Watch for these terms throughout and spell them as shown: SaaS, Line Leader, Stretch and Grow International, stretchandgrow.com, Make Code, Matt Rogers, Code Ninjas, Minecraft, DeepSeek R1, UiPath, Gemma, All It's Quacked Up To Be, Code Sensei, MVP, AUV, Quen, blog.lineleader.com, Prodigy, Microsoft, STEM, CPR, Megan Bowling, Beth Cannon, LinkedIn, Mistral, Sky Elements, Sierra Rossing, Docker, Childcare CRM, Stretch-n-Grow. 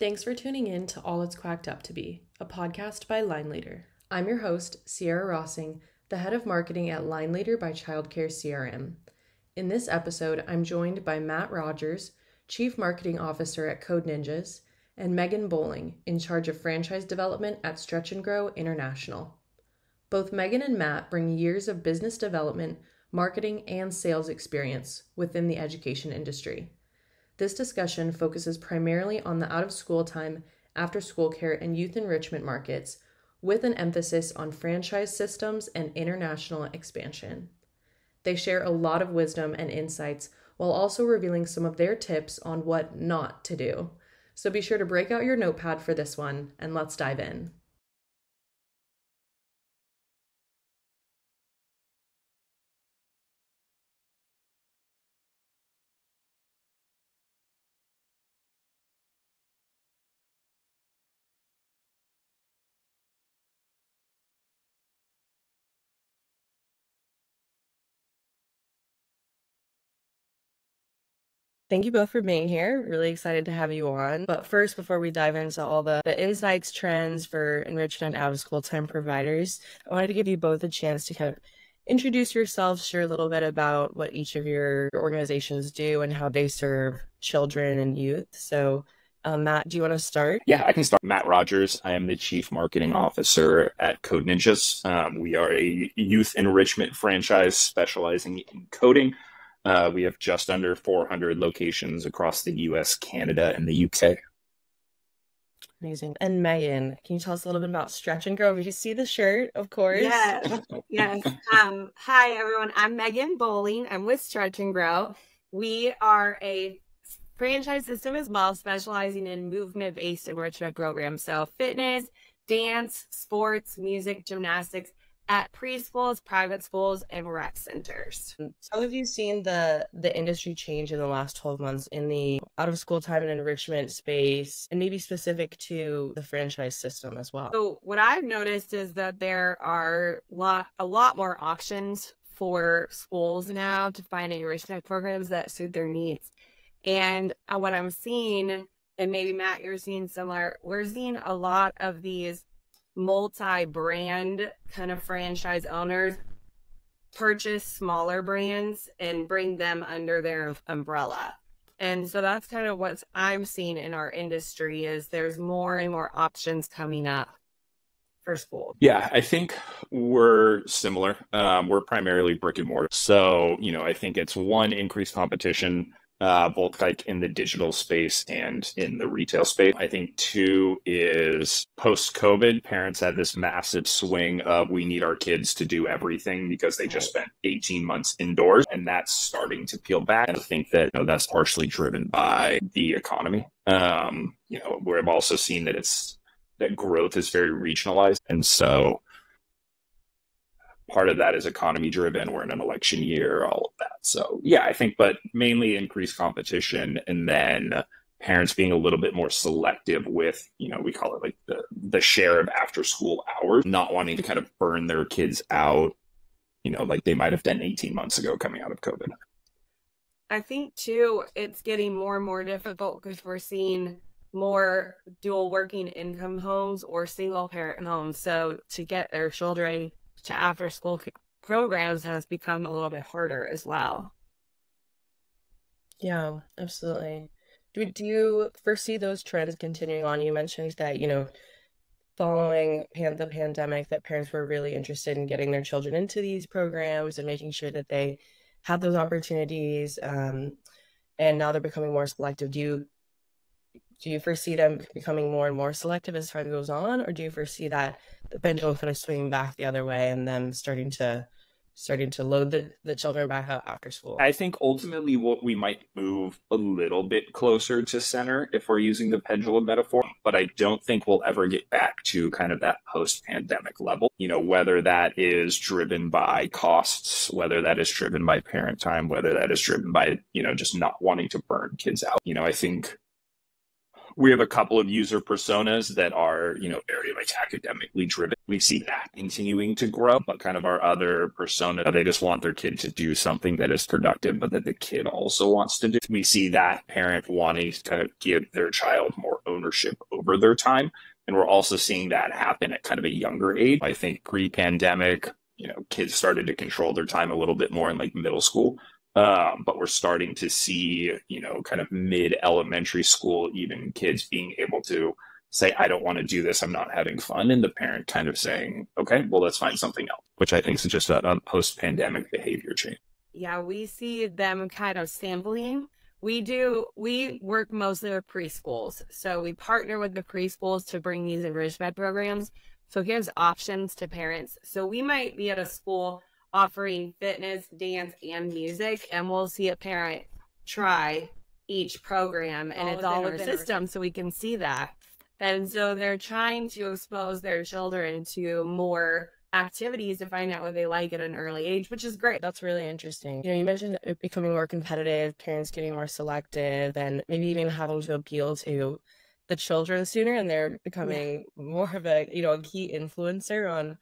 Thanks for tuning in to All It's Quacked Up To Be, a podcast by Line Leader. I'm your host, Sierra Rossing, the head of marketing at Line Leader by Childcare CRM. In this episode, I'm joined by Matt Rogers, Chief Marketing Officer at Code Ninjas, and Megan Bowling, in charge of franchise development at Stretch and Grow International. Both Megan and Matt bring years of business development, marketing, and sales experience within the education industry. This discussion focuses primarily on the out-of-school time, after-school care, and youth enrichment markets, with an emphasis on franchise systems and international expansion. They share a lot of wisdom and insights while also revealing some of their tips on what not to do. So be sure to break out your notepad for this one, and let's dive in. Thank you both for being here. Really excited to have you on. But first, before we dive into all the insights, trends for enrichment and out-of-school time providers, I wanted to give you both a chance to kind of introduce yourselves, share a little bit about what each of your organizations do and how they serve children and youth. So Matt, do you want to start? Yeah, I can start. Matt Rogers. I am the Chief Marketing Officer at Code Ninjas. We are a youth enrichment franchise specializing in coding. We have just under 400 locations across the U.S., Canada, and the UK. Amazing. And Megan, can you tell us a little bit about Stretch and Grow? You see the shirt, of course. Yes. Yes. Hi, everyone. I'm Megan Bowling. I'm with Stretch and Grow. We are a franchise system as well, specializing in movement-based enrichment programs. So fitness, dance, sports, music, gymnastics, at preschools, private schools, and rec centers. How have you seen the industry change in the last 12 months in the out-of-school time and enrichment space, and maybe specific to the franchise system as well? So what I've noticed is that there are a lot more options for schools now to find enrichment programs that suit their needs. And what I'm seeing, and maybe Matt, you're seeing similar, we're seeing a lot of these multi-brand kind of franchise owners purchase smaller brands and bring them under their umbrella. And so that's kind of what I'm seeing in our industry, is there's more and more options coming up for school. Yeah, I think we're similar. We're primarily brick and mortar. So, you know, I think it's one, increased competition, both like in the digital space and in the retail space. I think two is post-COVID, parents had this massive swing of we need our kids to do everything because they just spent 18 months indoors, and that's starting to peel back. And I think that, you know, that's partially driven by the economy. You know, we've also seen that that growth is very regionalized, and so part of that is economy driven. We're in an election year, all of that. So yeah, I think, but mainly increased competition, and then parents being a little bit more selective with, you know, we call it like the share of after school hours, not wanting to kind of burn their kids out, you know, like they might have done 18 months ago coming out of COVID. I think too, it's getting more and more difficult because we're seeing more dual working income homes or single parent homes. So to get their children to after school programs has become a little bit harder as well. Yeah, absolutely. Do you foresee those trends continuing on? You mentioned that, you know, following the pandemic, that parents were really interested in getting their children into these programs and making sure that they had those opportunities, and now they're becoming more selective. Do you foresee them becoming more and more selective as time goes on, or do you foresee that the pendulum kind of swinging back the other way and them starting to load the children back out after school? I think ultimately what we might move a little bit closer to center if we're using the pendulum metaphor, but I don't think we'll ever get back to kind of that post-pandemic level, you know, whether that is driven by costs, whether that is driven by parent time, whether that is driven by, you know, just not wanting to burn kids out. You know, I think We have a couple of user personas that are, you know, very like academically driven. We see that continuing to grow, but kind of our other persona, they just want their kid to do something that is productive, but that the kid also wants to do. We see that parent wanting to give their child more ownership over their time. And we're also seeing that happen at kind of a younger age. I think pre-pandemic, you know, kids started to control their time a little bit more in like middle school. But we're starting to see, you know, kind of mid-elementary school, even kids being able to say, I don't want to do this. I'm not having fun. And the parent kind of saying, okay, well, let's find something else, which I think is just a post-pandemic behavior change. Yeah, we see them kind of sampling. We work mostly with preschools. So we partner with the preschools to bring these enrichment programs. So it gives options to parents. So we might be at a school offering fitness, dance, and music, and we'll see a parent try each program, and it's all within our system, so we can see that. And so they're trying to expose their children to more activities to find out what they like at an early age, which is great. That's really interesting. You know, you mentioned it becoming more competitive, parents getting more selective, and maybe even having to appeal to the children sooner, and they're becoming more of a, you know, a key influencer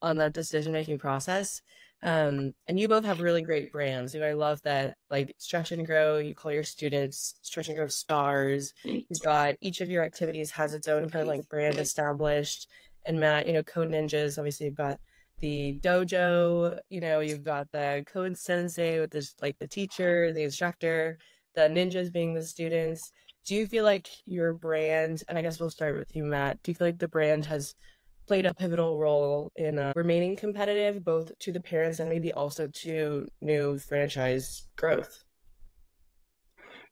on that decision-making process. And you both have really great brands. You know, I love that, like, Stretch and Grow, you call your students Stretch and Grow Stars. You've got each of your activities has its own kind of like brand established. And Matt, you know, Code Ninjas, obviously you've got the dojo, you know, you've got the Code Sensei with this, like the teacher, the instructor, the ninjas being the students. Do you feel like your brand, and I guess we'll start with you, Matt, do you feel like the brand has played a pivotal role in remaining competitive, both to the parents and maybe also to new franchise growth?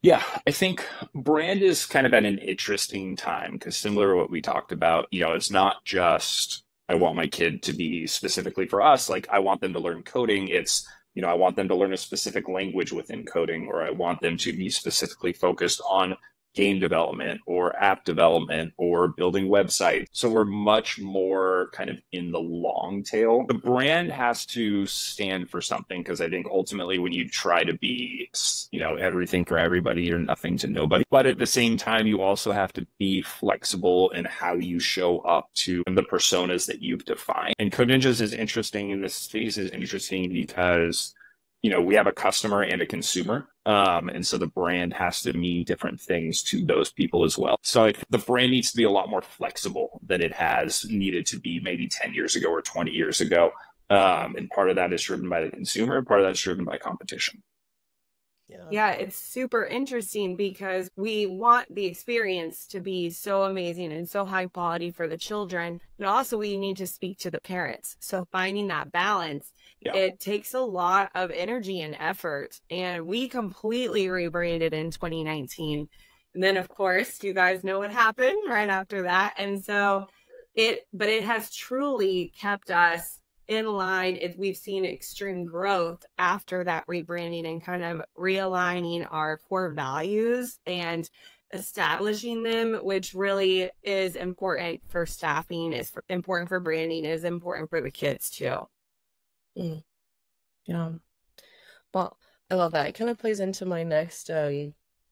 Yeah, I think brand is kind of at an interesting time because similar to what we talked about, you know, it's not just, I want my kid to be specifically for us, like I want them to learn coding. It's, you know, I want them to learn a specific language within coding, or I want them to be specifically focused on game development or app development or building websites. So we're much more kind of in the long tail. The brand has to stand for something because I think ultimately when you try to be, you know, everything for everybody or nothing to nobody, but at the same time, you also have to be flexible in how you show up to the personas that you've defined. And Code Ninjas is interesting, and this space is interesting because, you know, we have a customer and a consumer. And so the brand has to mean different things to those people as well. So the brand needs to be a lot more flexible than it has needed to be maybe 10 years ago or 20 years ago. And part of that is driven by the consumer. Part of that's driven by competition. Yeah, it's super interesting because we want the experience to be so amazing and so high quality for the children. And also we need to speak to the parents. So finding that balance. Yeah. It takes a lot of energy and effort, and we completely rebranded in 2019. And then, of course, you guys know what happened right after that. And so but it has truly kept us in line. We've seen extreme growth after that rebranding and kind of realigning our core values and establishing them, which really is important for staffing, is important for branding, is important for the kids too. Yeah. Well, I love that. It kind of plays into my next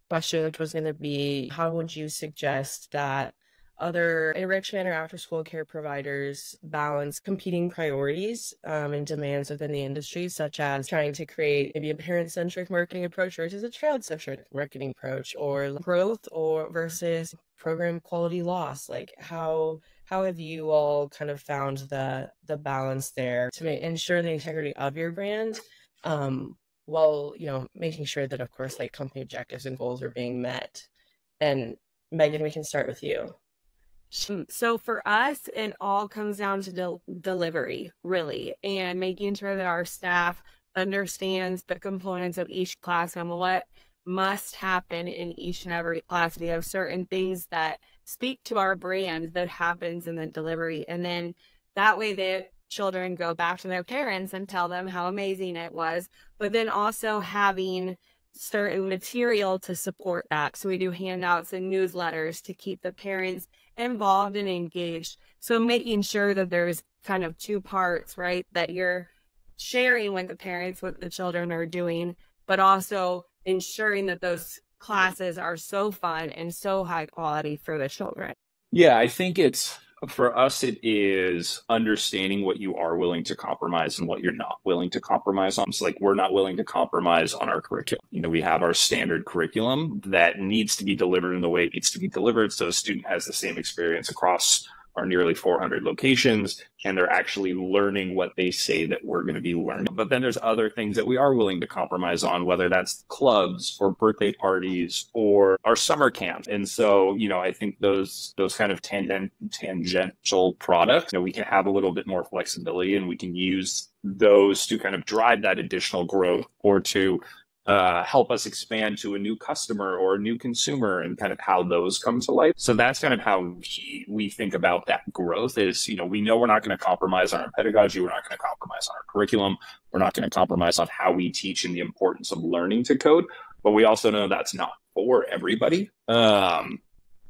question, which was going to be, how would you suggest that other enrichment or after-school care providers balance competing priorities and demands within the industry, such as trying to create maybe a parent-centric marketing approach versus a child-centric marketing approach, or growth or versus program quality loss? Like, how have you all kind of found the balance there to ensure the integrity of your brand while, you know, making sure that, of course, like company objectives and goals are being met? And Megan, we can start with you. So for us, it all comes down to delivery, really, and making sure that our staff understands the components of each class and what must happen in each and every class. We have certain things that speak to our brand that happens in the delivery. And then that way the children go back to their parents and tell them how amazing it was, but then also having certain material to support that. So we do handouts and newsletters to keep the parents involved and engaged. So making sure that there's kind of two parts, right? That you're sharing with the parents what the children are doing, but also ensuring that those classes are so fun and so high quality for the children? Yeah, I think it's, for us, it is understanding what you are willing to compromise and what you're not willing to compromise on. So like, we're not willing to compromise on our curriculum. You know, we have our standard curriculum that needs to be delivered in the way it needs to be delivered. So a student has the same experience across our nearly 400 locations, and they're actually learning what they say that we're going to be learning. But then there's other things that we are willing to compromise on, whether that's clubs or birthday parties or our summer camp. And so, you know, I think those kind of tangential products, you know, we can have a little bit more flexibility, and we can use those to kind of drive that additional growth or to help us expand to a new customer or a new consumer, and kind of how those come to life. So that's kind of how we think about that growth is, you know, we know we're not going to compromise on our pedagogy. We're not going to compromise on our curriculum. We're not going to compromise on how we teach and the importance of learning to code. But we also know that's not for everybody. And,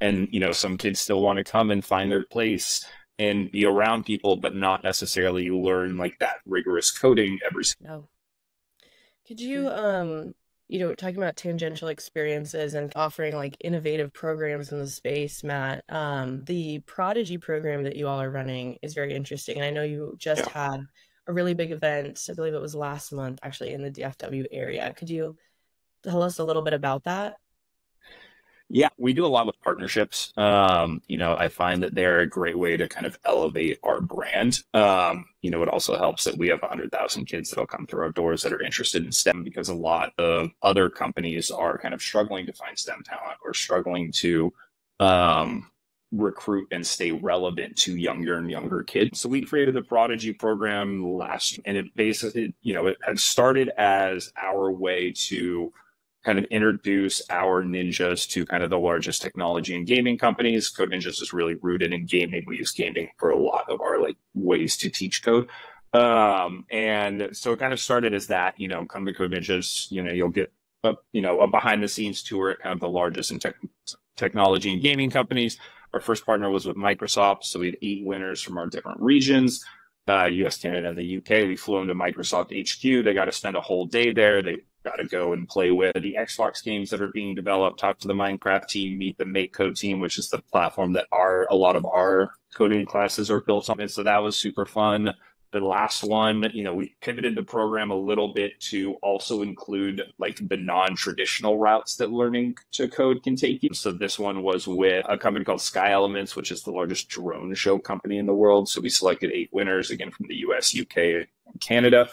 you know, some kids still want to come and find their place and be around people, but not necessarily learn like that rigorous coding every single day. Could you, you know, talking about tangential experiences and offering like innovative programs in the space, Matt, the Prodigy program that you all are running is very interesting. And I know you just had a really big event, I believe it was last month, actually, in the DFW area. Could you tell us a little bit about that? Yeah, we do a lot with partnerships. You know, I find that they're a great way to kind of elevate our brand. You know, it also helps that we have 100,000 kids that'll come through our doors that are interested in STEM, because a lot of other companies are kind of struggling to find STEM talent or struggling to recruit and stay relevant to younger and younger kids. So we created the Prodigy program last year, and it basically, you know, it had started as our way to kind of introduce our ninjas to kind of the largest technology and gaming companies. Code Ninjas is really rooted in gaming. We use gaming for a lot of our like ways to teach code. And so it kind of started as that, you know, come to Code Ninjas, you know, you'll get a, you know, a behind the scenes tour at kind of the largest in technology and gaming companies. Our first partner was with Microsoft. So we had 8 winners from our different regions. US, Canada, and the UK. We flew them to Microsoft HQ. They got to spend a whole day there. They got to go and play with the Xbox games that are being developed, talk to the Minecraft team, meet the Make Code team, which is the platform that a lot of our coding classes are built on. And so that was super fun. The last one, you know, we pivoted the program a little bit to also include like the non-traditional routes that learning to code can take you. So this one was with a company called Sky Elements, which is the largest drone show company in the world. So we selected 8 winners, again, from the US, UK, and Canada.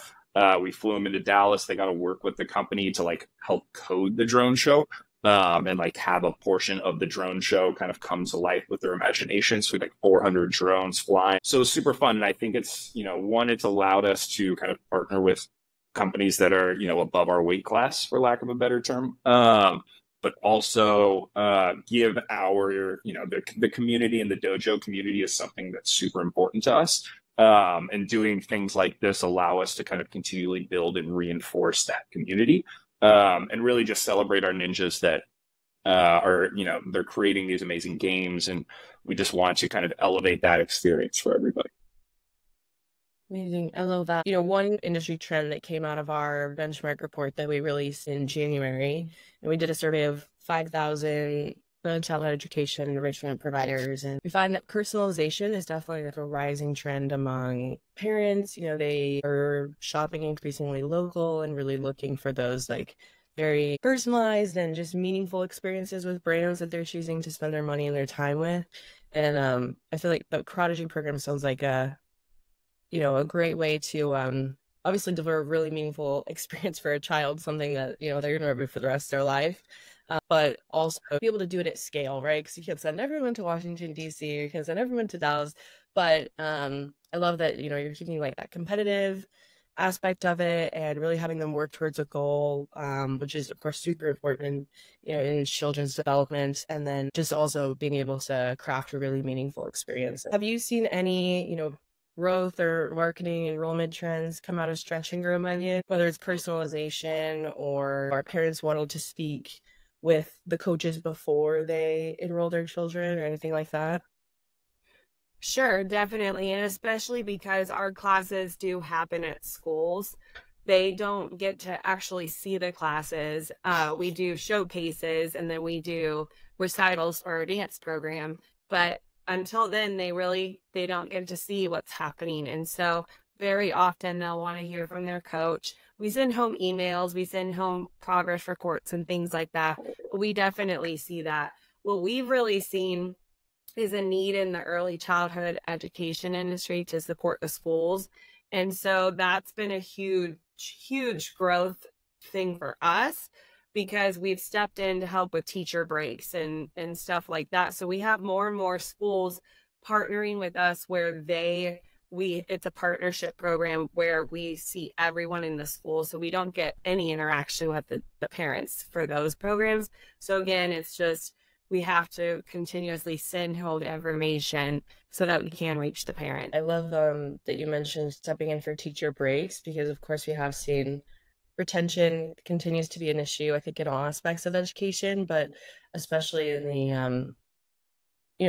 We flew them into Dallas. They got to work with the company to like help code the drone show, and like have a portion of the drone show kind of come to life with their imagination. So we had like 400 drones flying. So it was super fun. And I think it's, you know, one, it's allowed us to kind of partner with companies that are, you know, above our weight class, for lack of a better term. But also give our, you know, the community and the dojo community is something that's super important to us. And doing things like this allow us to kind of continually build and reinforce that community, and really just celebrate our ninjas that are, you know, they're creating these amazing games, and we just want to kind of elevate that experience for everybody. Amazing. I love that. You know, one industry trend that came out of our benchmark report that we released in January, and we did a survey of 5,000 childhood education and enrichment providers, and we find that personalization is definitely like a rising trend among parents. You know, they are shopping increasingly local and really looking for those like very personalized and just meaningful experiences with brands that they're choosing to spend their money and their time with. And I feel like the Prodigy program sounds like a, you know, a great way to obviously deliver a really meaningful experience for a child, something that, you know, they're gonna remember for the rest of their life. But also be able to do it at scale, right? Because you can't send everyone to Washington, D.C., you can't send everyone to Dallas. But I love that, you know, you're keeping like that competitive aspect of it and really having them work towards a goal, which is, of course, super important, you know, in children's development. And then just also being able to craft a really meaningful experience. Have you seen any, you know, growth or marketing enrollment trends come out of Stretch and Grow Menu, whether it's personalization or our parents wanted to speak with the coaches before they enroll their children or anything like that? Sure, definitely. And especially because our classes do happen at schools. they don't get to actually see the classes. We do showcases, and then we do recitals or a dance program. But until then, they don't get to see what's happening. And so very often they'll want to hear from their coach. We send home emails, we send home progress reports and things like that. We definitely see that. What we've really seen is a need in the early childhood education industry to support the schools. And so that's been a huge, huge growth thing for us, because we've stepped in to help with teacher breaks and stuff like that. So we have more and more schools partnering with us where it's a partnership program where we see everyone in the school. So we don't get any interaction with the parents for those programs. So again, it's just, we have to continuously send home information so that we can reach the parent. I love that you mentioned stepping in for teacher breaks, because of course we have seen retention continues to be an issue, I think, in all aspects of education, but especially in the,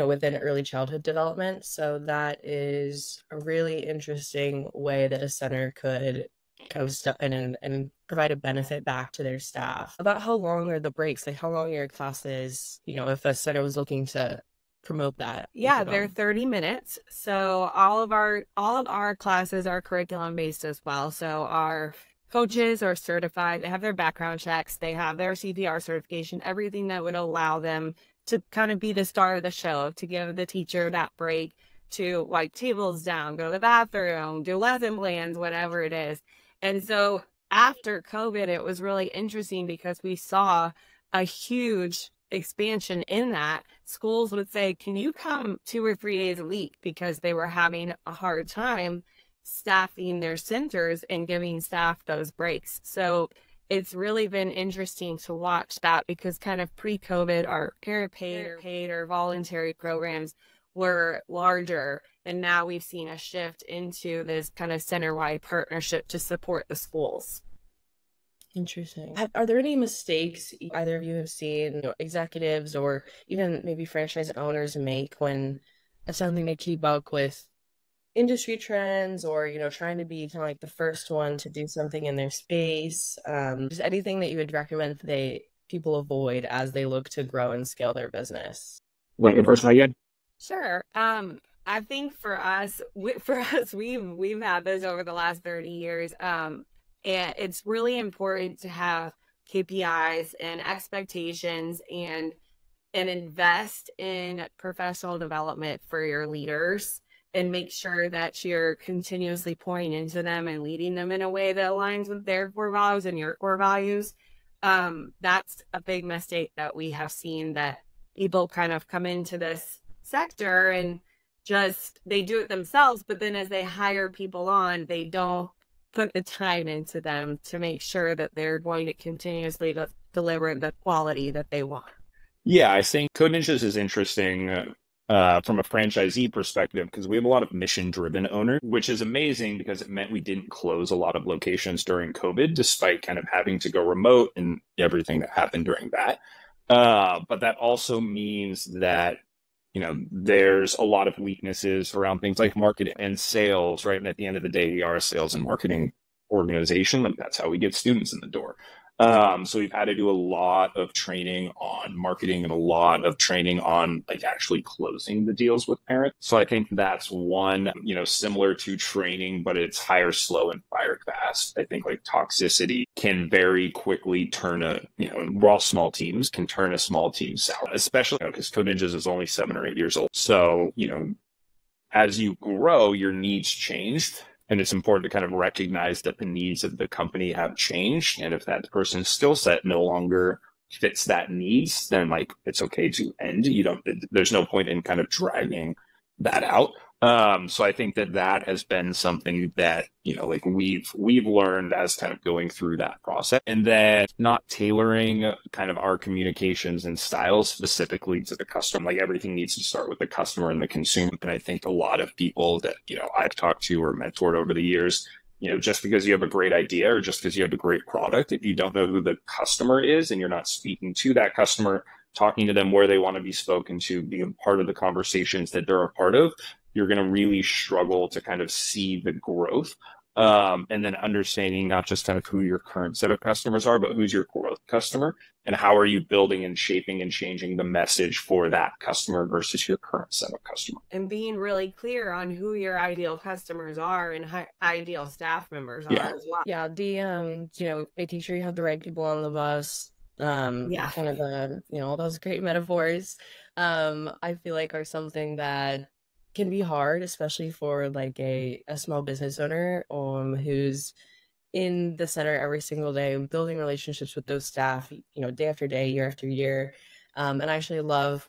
within early childhood development. So that is a really interesting way that a center could go step in and provide a benefit back to their staff. About how long are the breaks? Like, how long are your classes, if a center was looking to promote that? Yeah, they're 30 minutes. So all of our classes are curriculum based as well. So our coaches are certified, they have their background checks, they have their CPR certification, everything that would allow them to kind of be the star of the show, to give the teacher that break to wipe tables down, go to the bathroom, do lesson plans, whatever it is. And so after COVID, it was really interesting because we saw a huge expansion in that. Schools would say, can you come 2 or 3 days a week? Because they were having a hard time staffing their centers and giving staff those breaks. So it's really been interesting to watch that, because kind of pre-COVID, our parent-paid or voluntary programs were larger, and now we've seen a shift into this kind of center-wide partnership to support the schools. Interesting. Are there any mistakes either of you have seen executives or even maybe franchise owners make when it's something to keep up with industry trends, or trying to be kind of like the first one to do something in their space? Just anything that you would recommend people avoid as they look to grow and scale their business? Wait, the first time again? Sure. I think for us, we've had this over the last 30 years. And it's really important to have KPIs and expectations and invest in professional development for your leaders, and make sure that you're continuously pouring into them and leading them in a way that aligns with their core values and your core values. That's a big mistake that we have seen, that people kind of come into this sector and just they do it themselves, but then as they hire people on, they don't put the time into them to make sure that they're going to continuously deliver the quality that they want. Yeah, I think Code Ninjas is interesting from a franchisee perspective, because we have a lot of mission-driven owners, which is amazing because it meant we didn't close a lot of locations during COVID, despite kind of having to go remote and everything that happened during that. But that also means that there's a lot of weaknesses around things like marketing and sales, right? And at the end of the day, we are a sales and marketing organization. Like, that's how we get students in the door. So we've had to do a lot of training on marketing and a lot of training on actually closing the deals with parents. So I think that's one, similar to training, but it's hire slow and fire fast. I think toxicity can very quickly turn a small team sour, especially because Code Ninjas is only 7 or 8 years old. So, as you grow, your needs changed. And it's important to kind of recognize that the needs of the company have changed. And if that person's skill set no longer fits that needs, then it's okay to end. There's no point in kind of dragging that out. So I think that has been something that, we've learned as kind of going through that process, and then not tailoring kind of our communications and styles specifically to the customer. Everything needs to start with the customer and the consumer. And I think a lot of people that, I've talked to or mentored over the years, just because you have a great idea or just because you have a great product, if you don't know who the customer is and you're not speaking to that customer, talking to them where they want to be spoken to, being part of the conversations that they're a part of, you're going to really struggle to kind of see the growth And then understanding not just kind of who your current set of customers are, but who's your core customer and how are you building and shaping and changing the message for that customer versus your current set of customer. And being really clear on who your ideal customers are and ideal staff members are as well. Yeah, the, you know, making sure you have the right people on the bus. Kind of the, you know, all those great metaphors, I feel like are something that can be hard, especially for like a small business owner who's in the center every single day, building relationships with those staff, you know, day after day, year after year. And I actually love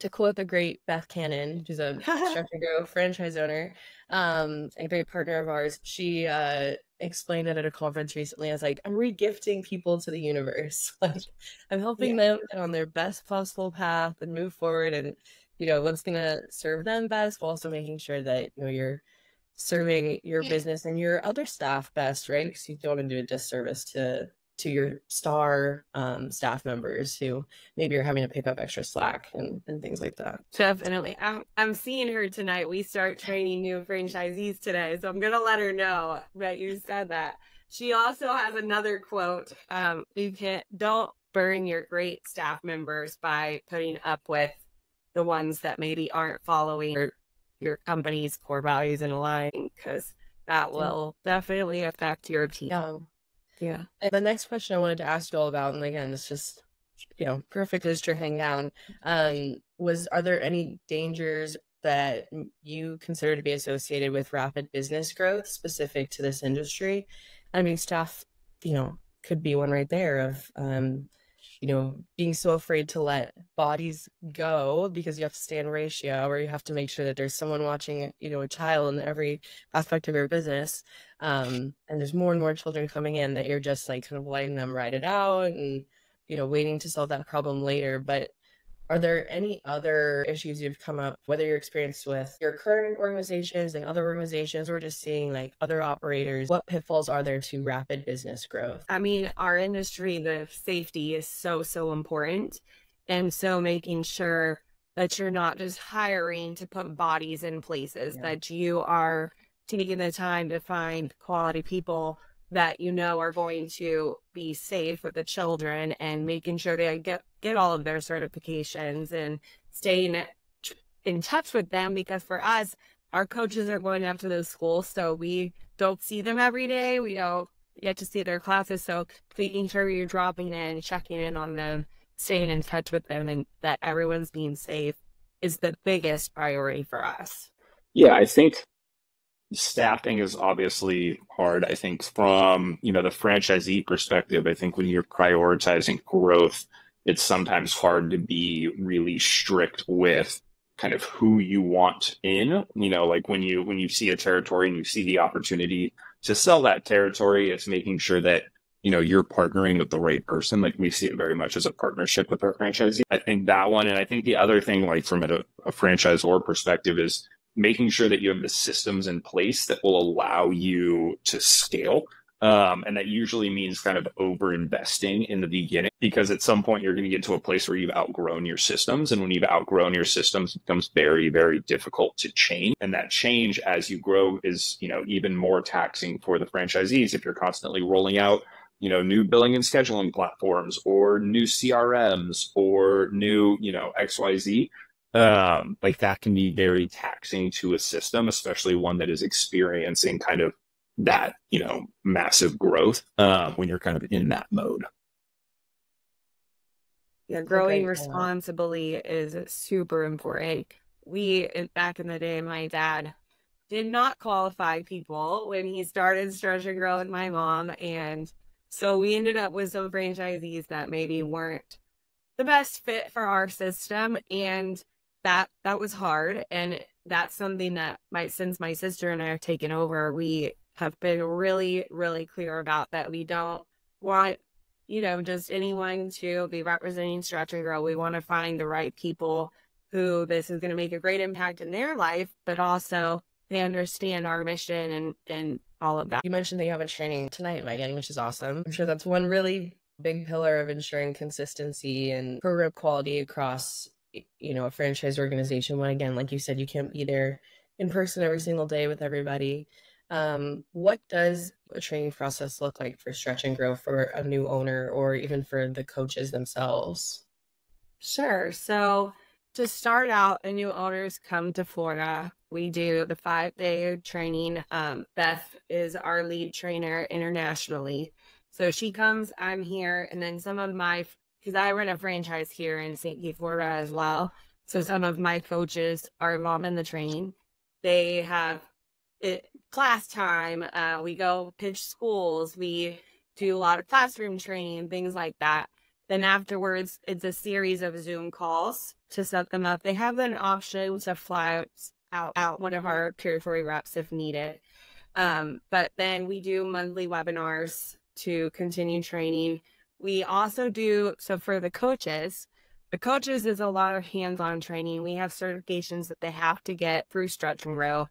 to quote the great Beth Cannon, who's a Stretch and Grow franchise owner, a great partner of ours. She explained it at a conference recently as like, I'm regifting people to the universe. Like I'm helping them get on their best possible path and move forward and, you know, what's going to serve them best, while also making sure that, you know, you're serving your business and your other staff best, right? Because you don't want to do a disservice to your star staff members who maybe are having to pick up extra slack and things like that. Definitely. I'm seeing her tonight. We start training new franchisees today, so I'm going to let her know that you said that. She also has another quote. You can't, don't burn your great staff members by putting up with the ones that maybe aren't following your company's core values and aligning, because that will definitely affect your team. Yeah. And the next question I wanted to ask you all about, and again, it's just, you know, perfect as to hang down, was, are there any dangers that you consider to be associated with rapid business growth specific to this industry? I mean, staff, you know, could be one right there of, you know, being so afraid to let bodies go because you have to stay in ratio or you have to make sure that there's someone watching, you know, a child in every aspect of your business. And there's more and more children coming in that you're just like kind of letting them ride it out and, you know, waiting to solve that problem later. But are there any other issues you've come up, whether you're experienced with your current organizations and other organizations, or just seeing like other operators? What pitfalls are there to rapid business growth? I mean, our industry, the safety is so, so important. And so making sure that you're not just hiring to put bodies in places, that you are taking the time to find quality people that you know are going to be safe with the children, and making sure they get all of their certifications and staying in touch with them. Because for us, our coaches are going up to those schools, so we don't see them every day. We don't get to see their classes. So making sure you're dropping in, checking in on them, staying in touch with them, and that everyone's being safe is the biggest priority for us. Yeah, I think staffing is obviously hard. I think from, you know, the franchisee perspective, I think when you're prioritizing growth, it's sometimes hard to be really strict with kind of who you want in, you know, like when you see a territory and you see the opportunity to sell that territory, it's making sure that, you know, you're partnering with the right person. Like we see it very much as a partnership with our franchisee. I think that one. And I think the other thing, like from a franchisor perspective, is making sure that you have the systems in place that will allow you to scale. And that usually means kind of over-investing in the beginning, because at some point you're going to get to a place where you've outgrown your systems. And when you've outgrown your systems, it becomes very, very difficult to change. And that change as you grow is, you know, even more taxing for the franchisees if you're constantly rolling out, you know, new billing and scheduling platforms or new CRMs or new, you know, XYZ. Like that can be very taxing to a system, especially one that is experiencing kind of that, you know, massive growth, when you're kind of in that mode. Yeah. Growing responsibly is super important. We, back in the day, my dad did not qualify people when he started Stretch and Grow with my mom. And so we ended up with some franchisees that maybe weren't the best fit for our system. And that was hard. And that's something that since my sister and I have taken over, we have been really, really clear about that. We don't want, you know, just anyone to be representing Stretch and Grow. We want to find the right people who this is going to make a great impact in their life, but also they understand our mission and all of that. You mentioned that you have a training tonight, Megan, which is awesome. I'm sure that's one really big pillar of ensuring consistency and program quality across, you know, a franchise organization. When again, like you said, you can't be there in person every single day with everybody. What does a training process look like for Stretch and Grow for a new owner or even for the coaches themselves? Sure. So to start out, a new owners come to Florida. We do the 5-day training. Beth is our lead trainer internationally. So she comes, I'm here, and then some of my, because I run a franchise here in St. Pete, Florida as well. So some of my coaches are involved in the training. They have class time. We go pitch schools. We do a lot of classroom training and things like that. Then afterwards, it's a series of Zoom calls to set them up. They have an option to fly out one of our territory reps if needed. But then we do monthly webinars to continue training. We also do, so for the coaches is a lot of hands-on training. We have certifications that they have to get through Stretch and Grow,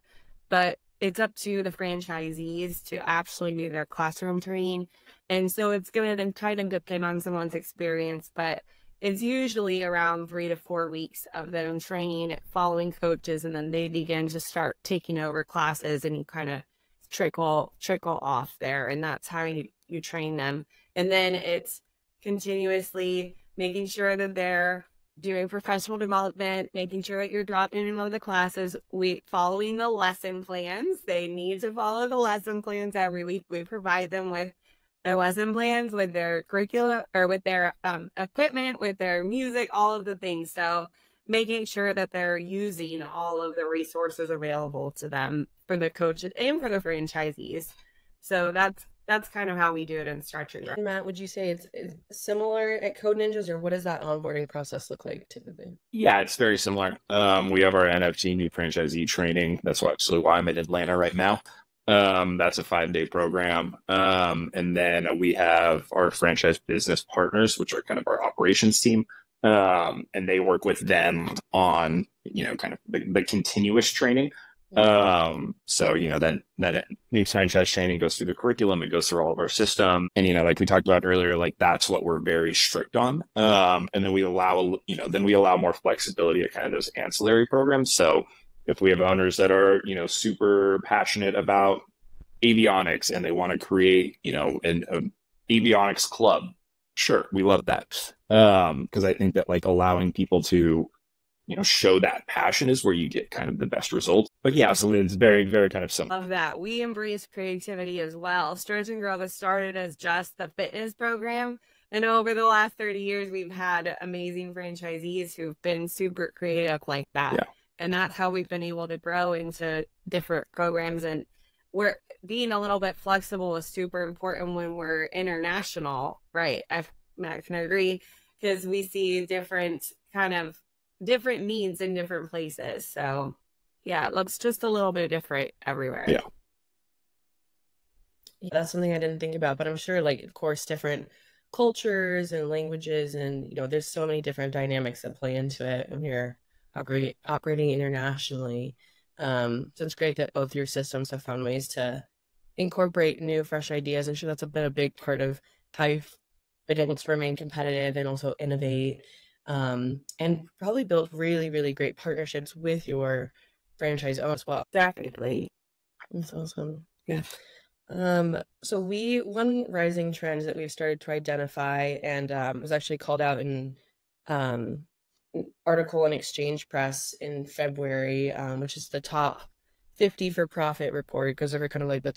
but it's up to the franchisees to actually do their classroom training. And so it's going to kind of depend on someone's experience, but it's usually around 3 to 4 weeks of them training, following coaches, and then they begin to start taking over classes and kind of trickle off there. And that's how you train them. And then it's continuously making sure that they're doing professional development, making sure that you're dropping in all the classes, following the lesson plans. They need to follow the lesson plans every week. We provide them with their lesson plans, with their curricula, or with their equipment, with their music, all of the things. So making sure that they're using all of the resources available to them for the coaches and for the franchisees. So that's kind of how we do it in Stretch and Grow. Matt, would you say it's similar at Code Ninjas, or what does that onboarding process look like typically? Yeah, it's very similar. We have our NFT new franchisee training. That's actually why I'm in Atlanta right now. That's a 5-day program. And then we have our franchise business partners, which are kind of our operations team. And they work with them on, kind of the continuous training. So, that new franchise training goes through the curriculum, it goes through all of our system. And, like we talked about earlier, that's what we're very strict on. And then we allow, then we allow more flexibility at kind of those ancillary programs. So if we have owners that are, super passionate about avionics and they want to create, an avionics club, sure. We love that. 'Cause I think that allowing people to, show that passion is where you get kind of the best results. But yeah, so it's very, very kind of similar. Love that. We embrace creativity as well. Stretch and Grow has started as just the fitness program. And over the last 30 years, we've had amazing franchisees who've been super creative like that. Yeah. And that's how we've been able to grow into different programs. And we're being a little bit flexible is super important when we're international, right? Matt can agree, because we see different needs in different places. So yeah, it looks just a little bit different everywhere. Yeah. That's something I didn't think about, but I'm sure of course, different cultures and languages and, there's so many different dynamics that play into it when you're operating internationally. So it's great that both your systems have found ways to incorporate new, fresh ideas. I'm sure that's been a big part of how you've been able to remain competitive and also innovate. And probably built really, really great partnerships with your franchise owners as well. Definitely. That's awesome. Yeah. So one rising trend that we've started to identify and was actually called out in an article in Exchange Press in February, which is the top 50 for-profit report. It goes over kind of the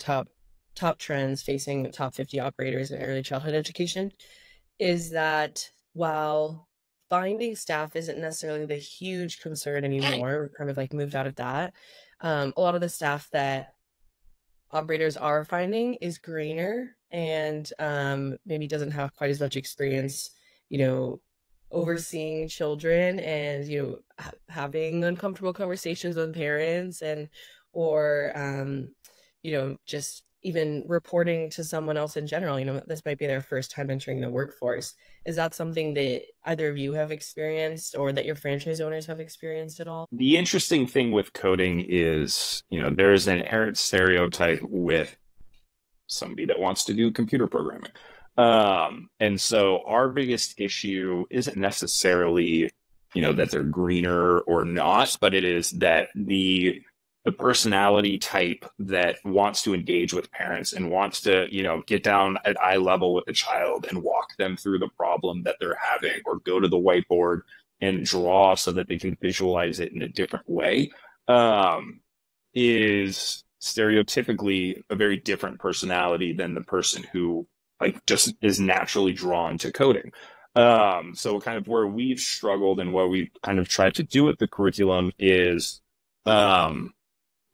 top trends facing the top 50 operators in early childhood education, is that while finding staff isn't necessarily the huge concern anymore. We're kind of moved out of that. A lot of the staff that operators are finding is greener and maybe doesn't have quite as much experience, overseeing children and, having uncomfortable conversations with parents and, or, just even reporting to someone else in general, this might be their first time entering the workforce. Is that something that either of you have experienced or that your franchise owners have experienced at all? The interesting thing with coding is, there is an inherent stereotype with somebody that wants to do computer programming. And so our biggest issue isn't necessarily, that they're greener or not, but it is that the the personality type that wants to engage with parents and wants to, you know, get down at eye level with the child and walk them through the problem that they're having, or go to the whiteboard and draw so that they can visualize it in a different way, is stereotypically a very different personality than the person who like just is naturally drawn to coding. So kind of where we've struggled and what we've kind of tried to do with the curriculum is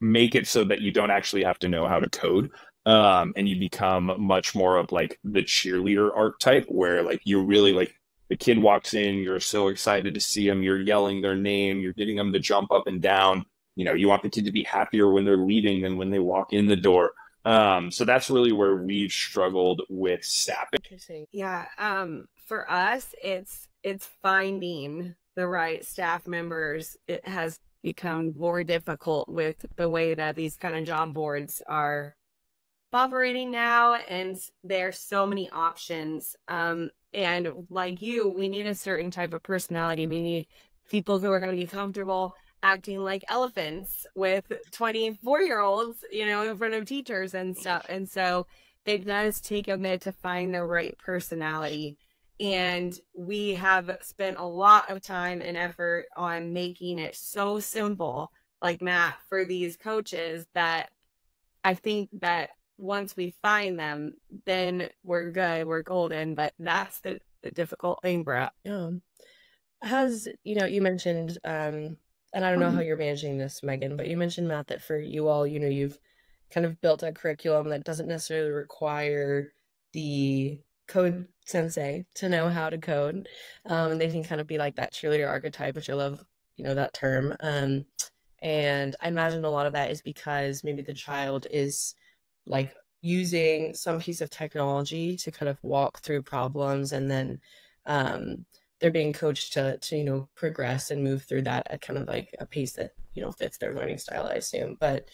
make it so that you don't actually have to know how to code, and you become much more of like the cheerleader archetype, where like you really like, the kid walks in, you're so excited to see them, you're yelling their name, you're getting them to jump up and down. You know, you want the kid to be happier when they're leaving than when they walk in the door. So that's really where we've struggled with staffing. Interesting. Yeah. For us, it's finding the right staff members. It has become more difficult with the way that these kind of job boards are operating now, and there's so many options. And like you, we need a certain type of personality. We need people who are going to be comfortable acting like elephants with 24-year-olds, you know, in front of teachers and stuff. And so it does take a minute to find the right personality. And we have spent a lot of time and effort on making it so simple, like Matt, for these coaches, that I think that once we find them, then we're good, we're golden. But that's the difficult thing, bro. Yeah. Has, you know, you mentioned, and I don't know how you're managing this, Megan, but you mentioned, Matt, that for you all, you know, you've kind of built a curriculum that doesn't necessarily require the code sensei to know how to code. And they can kind of be like that cheerleader archetype, which I love, you know, that term. And I imagine a lot of that is because maybe the child is like using some piece of technology to kind of walk through problems, and then they're being coached to, you know, progress and move through that at kind of like a pace that, you know, fits their learning style, I assume. But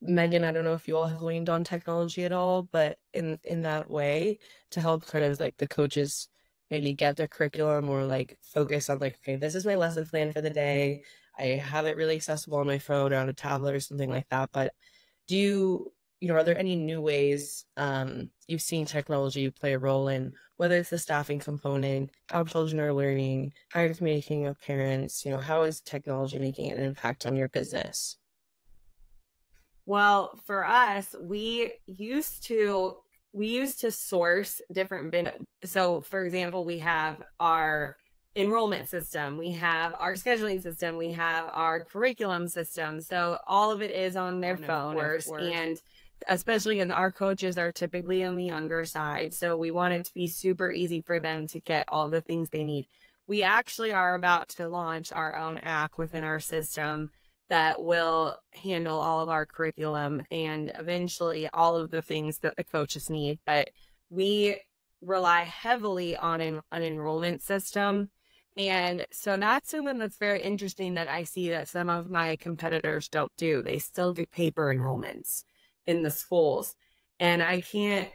Megan, I don't know if you all have leaned on technology at all, but in that way to help kind of like the coaches maybe get their curriculum or like focus on like, okay, this is my lesson plan for the day. I have it really accessible on my phone or on a tablet or something like that. But do you, you know, are there any new ways you've seen technology play a role in, whether it's the staffing component, how children are learning, how you're communicating with parents, you know, how is technology making an impact on your business? Well, for us, we used to source different vendors. So for example, we have our enrollment system, we have our scheduling system, we have our curriculum system. So all of it is on their phone, and especially in our coaches are typically on the younger side. So we want it to be super easy for them to get all the things they need. We actually are about to launch our own app within our system that will handle all of our curriculum and eventually all of the things that the coaches need. But we rely heavily on an enrollment system. And so that's something that's very interesting that I see that some of my competitors don't do. They still do paper enrollments in the schools. And I think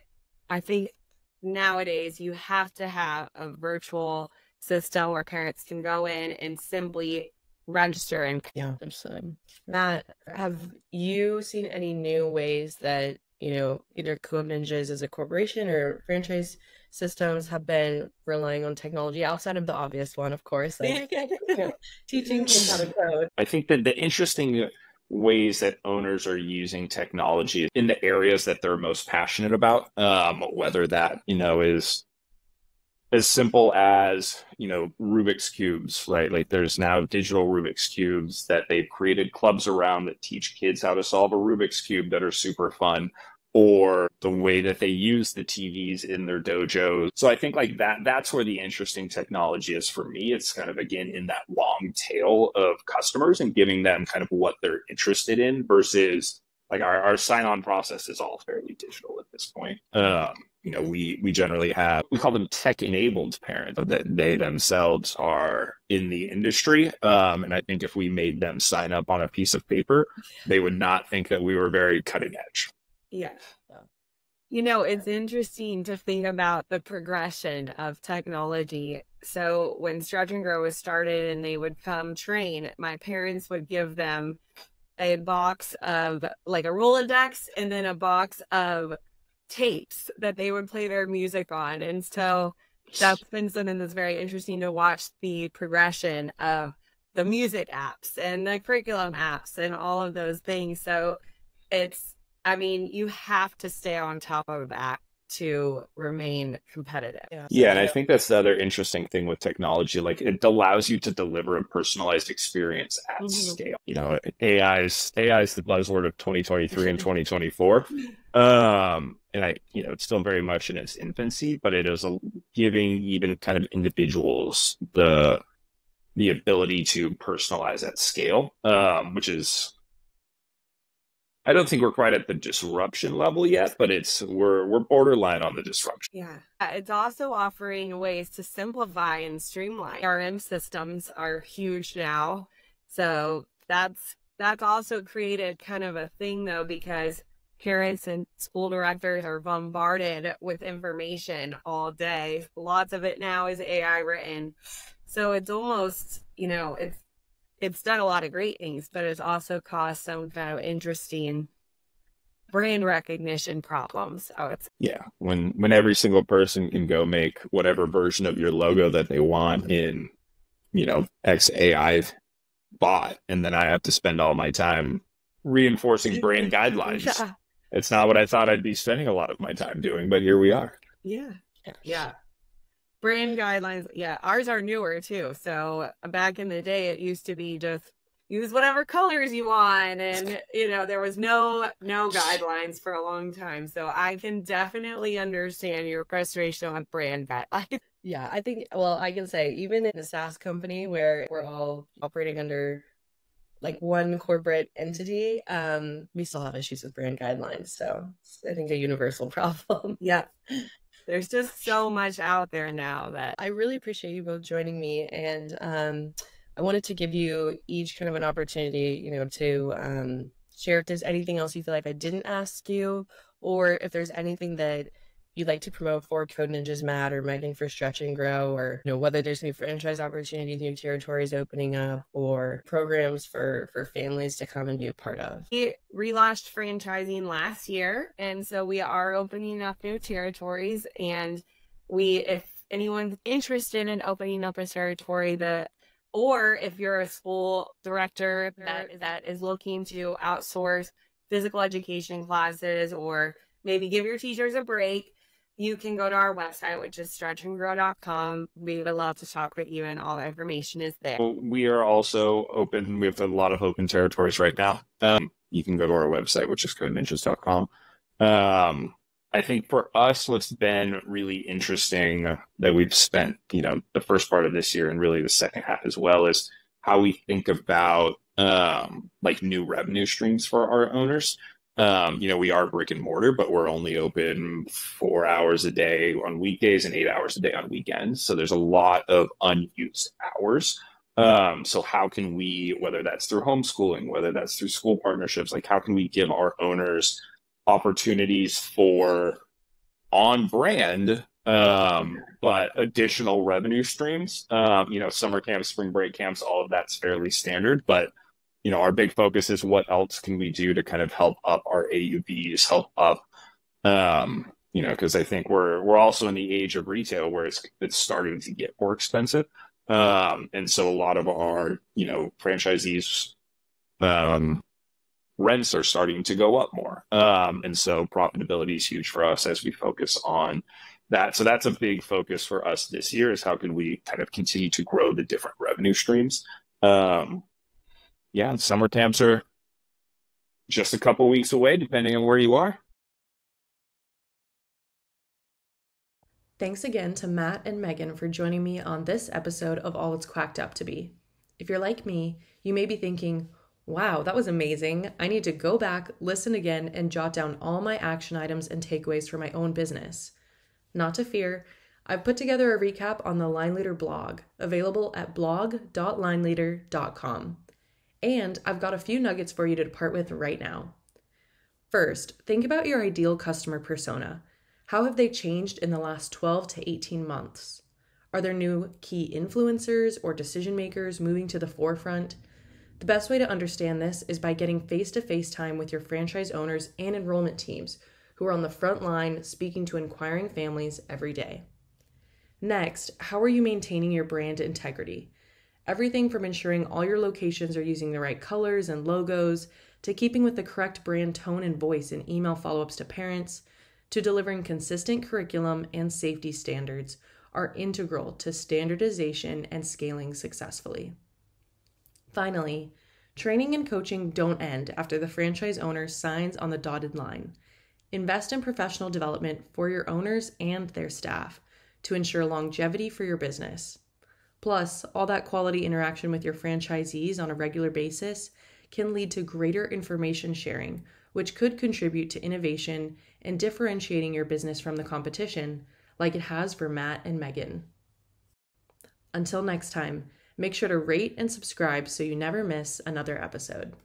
nowadays you have to have a virtual system where parents can go in and simply register. And yeah, absolutely. Matt, have you seen any new ways that, you know, either Code Ninjas as a corporation or franchise systems have been relying on technology outside of the obvious one, of course, like you know, teaching kids how to code? I think that the interesting ways that owners are using technology in the areas that they're most passionate about, whether that, you know, is as simple as, you know, Rubik's Cubes, right? Like there's now digital Rubik's Cubes that they've created clubs around that teach kids how to solve a Rubik's Cube that are super fun, or the way that they use the TVs in their dojos. So I think like that's where the interesting technology is for me. It's kind of, again, in that long tail of customers and giving them kind of what they're interested in versus like our sign-on process is all fairly digital at this point. You know, we generally have, we call them tech-enabled parents, that they themselves are in the industry. And I think if we made them sign up on a piece of paper, they would not think that we were very cutting edge. Yeah. You know, it's interesting to think about the progression of technology. So when Stretch and Grow was started and they would come train, my parents would give them a box of like a Rolodex and then a box of tapes that they would play their music on. And so that's been something that's very interesting to watch the progression of the music apps and the curriculum apps and all of those things. So it's, I mean, you have to stay on top of that to remain competitive. Yeah, and I think that's the other interesting thing with technology. Like, it allows you to deliver a personalized experience at scale. You know, AI is the buzzword of 2023 and 2024. And you know, it's still very much in its infancy, but it is giving even kind of individuals the ability to personalize at scale, which is, I don't think we're quite at the disruption level yet, but it's, we're borderline on the disruption. Yeah. It's also offering ways to simplify and streamline. CRM systems are huge now. So that's also created kind of a thing though, because parents and school directors are bombarded with information all day. Lots of it now is AI written. So it's almost, you know, it's done a lot of great things, but it's also caused some kind of interesting brand recognition problems. So it's, yeah, when every single person can go make whatever version of your logo that they want in, you know, X AI bot, and then I have to spend all my time reinforcing brand guidelines. Yeah. It's not what I thought I'd be spending a lot of my time doing, but here we are. Yeah. Yeah. Brand guidelines. Yeah. Ours are newer too. So back in the day, it used to be just use whatever colors you want. And, you know, there was no guidelines for a long time. So I can definitely understand your frustration on brand guidelines. Yeah. I think, well, I can say even in a SaaS company where we're all operating under like one corporate entity, we still have issues with brand guidelines. So I think a universal problem. Yeah. There's just so much out there now that I really appreciate you both joining me. And I wanted to give you each kind of an opportunity, you know, to share if there's anything else you feel like I didn't ask you, or if there's anything that you'd like to promote for Code Ninjas, Matt or Megan, for Stretch and Grow, or, you know, whether there's new franchise opportunities, new territories opening up, or programs for families to come and be a part of. We relaunched franchising last year, and so we are opening up new territories. And we, if anyone's interested in opening up a territory that, or if you're a school director that is looking to outsource physical education classes, or maybe give your teachers a break, you can go to our website, which is stretchandgrow.com. We would love to talk with you, and all the information is there. We are also open. We have a lot of open territories right now. You can go to our website, which is codeninjas.com. I think for us, what's been really interesting that we've spent, you know, the first part of this year and really the second half as well, is how we think about like new revenue streams for our owners. You know, we are brick and mortar, but we're only open 4 hours a day on weekdays and 8 hours a day on weekends. So there's a lot of unused hours. So how can we, whether that's through homeschooling, whether that's through school partnerships, like how can we give our owners opportunities for on brand, but additional revenue streams? You know, summer camps, spring break camps, all of that's fairly standard, but you know, our big focus is what else can we do to kind of help up our AUVs, help up, you know, because I think we're also in the age of retail where it's starting to get more expensive. And so a lot of our, you know, franchisees rents are starting to go up more. And so profitability is huge for us as we focus on that. So that's a big focus for us this year, is how can we kind of continue to grow the different revenue streams. Yeah, summer camps are just a couple weeks away, depending on where you are. Thanks again to Matt and Megan for joining me on this episode of All It's Quacked Up To Be. If you're like me, you may be thinking, wow, that was amazing. I need to go back, listen again, and jot down all my action items and takeaways for my own business. Not to fear, I've put together a recap on the Line Leader blog, available at blog.lineleader.com. And I've got a few nuggets for you to depart with right now. First, think about your ideal customer persona. How have they changed in the last 12 to 18 months? Are there new key influencers or decision makers moving to the forefront? The best way to understand this is by getting face-to-face time with your franchise owners and enrollment teams who are on the front line speaking to inquiring families every day. Next, how are you maintaining your brand integrity? Everything from ensuring all your locations are using the right colors and logos, to keeping with the correct brand tone and voice in email follow-ups to parents, to delivering consistent curriculum and safety standards are integral to standardization and scaling successfully. Finally, training and coaching don't end after the franchise owner signs on the dotted line. Invest in professional development for your owners and their staff to ensure longevity for your business. Plus, all that quality interaction with your franchisees on a regular basis can lead to greater information sharing, which could contribute to innovation and differentiating your business from the competition, like it has for Matt and Megan. Until next time, make sure to rate and subscribe so you never miss another episode.